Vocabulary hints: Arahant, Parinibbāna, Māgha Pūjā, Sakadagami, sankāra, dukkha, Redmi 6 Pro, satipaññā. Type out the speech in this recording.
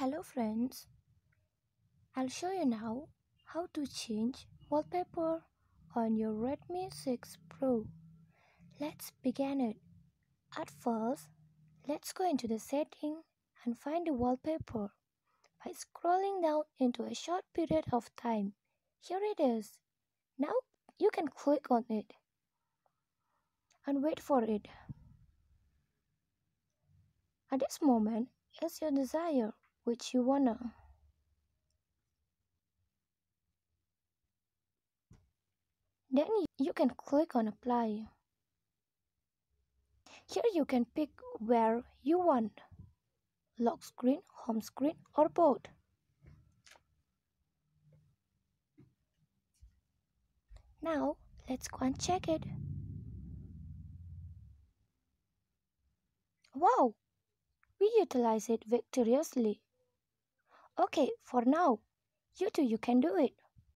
Hello friends, I'll show you now how to change wallpaper on your Redmi 6 Pro. Let's begin it. At first, let's go into the setting and find the wallpaper by scrolling down into a short period of time. Here it is. Now you can click on it and wait for it. At this moment, it's your desire which you wanna. Then you can click on apply. Here you can pick where you want, lock screen, home screen, or both. Now let's go and check it. Wow! We utilize it victoriously. Okay, for now, you too, you can do it.